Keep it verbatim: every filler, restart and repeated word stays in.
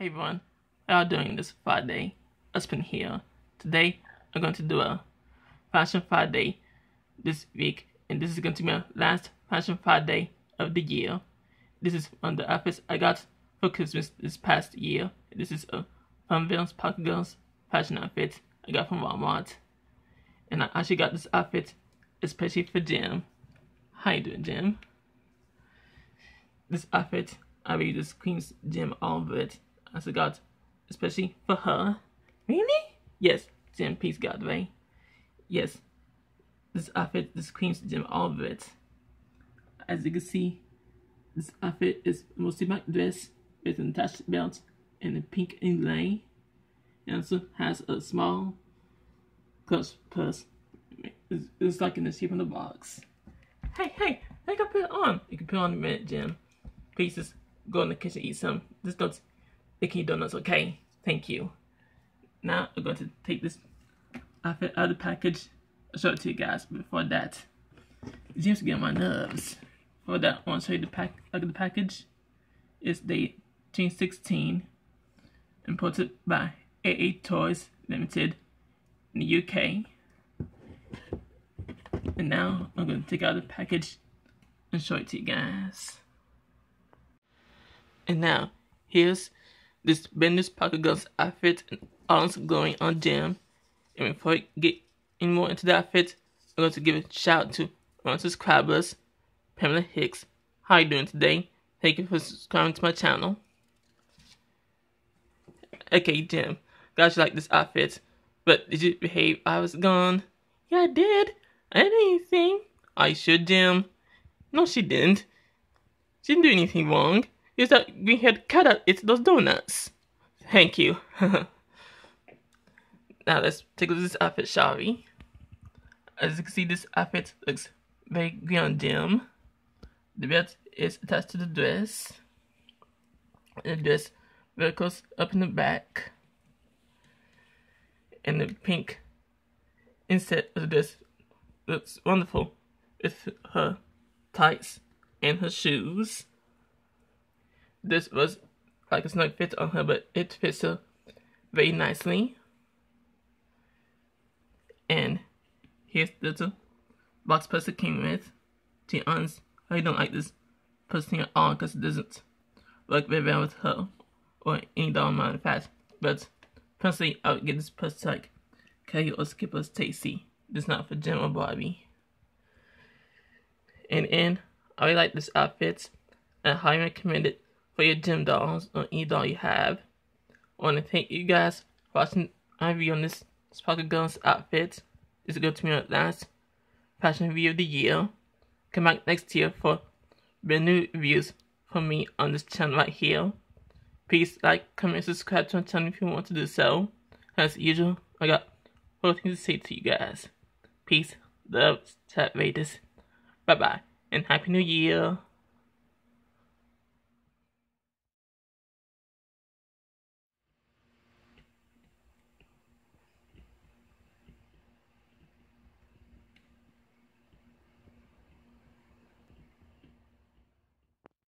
Hey everyone, how are you doing this Friday? Ruxpin here. Today I'm going to do a Fashion Friday this week, and this is going to be my last Fashion Friday of the year. This is on the outfits I got for Christmas this past year. This is a Funville Sparkle Girlz fashion outfit I got from Walmart. And I actually got this outfit especially for Jem. How you doing, Jem? This outfit, I will use this Queen's Jem all over it. I also got especially for her. Really? Yes, Jem, peace God, right? Yes, this outfit, this Queen's Jem all over it. As you can see, this outfit is mostly black dress with an attached belt and a pink inlay. It also has a small clutch purse. It's, it's like in the shape of the box. Hey, hey, I can put it on. You can put it on in a minute, Jem. Please just go in the kitchen, eat some. Just don't make any donuts, okay? Thank you. Now I'm going to take this outfit out of the package. I'll show it to you guys. Before that, Jem's getting on my nerves. Before that, I want to show you the pack out of the package. It's date June sixteenth, imported by A A Toys Limited in the U K. And now I'm going to take out the package and show it to you guys. And now here's this Funville Sparkle Girlz outfit and all it's glowing on Jem. And before we get any more into the outfit, I'm going to give a shout out to one of the subscribers, Pamela Hicks. How are you doing today? Thank you for subscribing to my channel. Okay, Jem, glad you like this outfit, but did you behave I was gone? Yeah, I did. I didn't do anything. Are you sure, Jem? No, she didn't. She didn't do anything wrong. It's that green haired cat that ate those donuts. Thank you. Now let's take a look at this outfit, shall we? As you can see, this outfit looks very green on Jem. The belt is attached to the dress. And the dress verticals up in the back. And the pink inset of the dress looks wonderful with her tights and her shoes. This was like a snug fit on her, but it fits her very nicely. And here's the little box purse it came with. To be honest, I don't like this purse thing at all because it doesn't work very well with her or any doll amount of fat. But personally, I would get this purse to like Kelly or Skipper Stacy. This is not for Jem or Barbie. And in, I really like this outfit. I highly recommend it for your Jem dolls or any doll you have. I want to thank you guys for watching my video on this Sparkle Girlz outfit. This is going to be my last fashion review of the year. Come back next year for brand new reviews from me on this channel right here. Please like, comment, subscribe to my channel if you want to do so. As usual, I got four things to say to you guys. Peace, love, chat, raiders. Bye bye, and Happy New Year.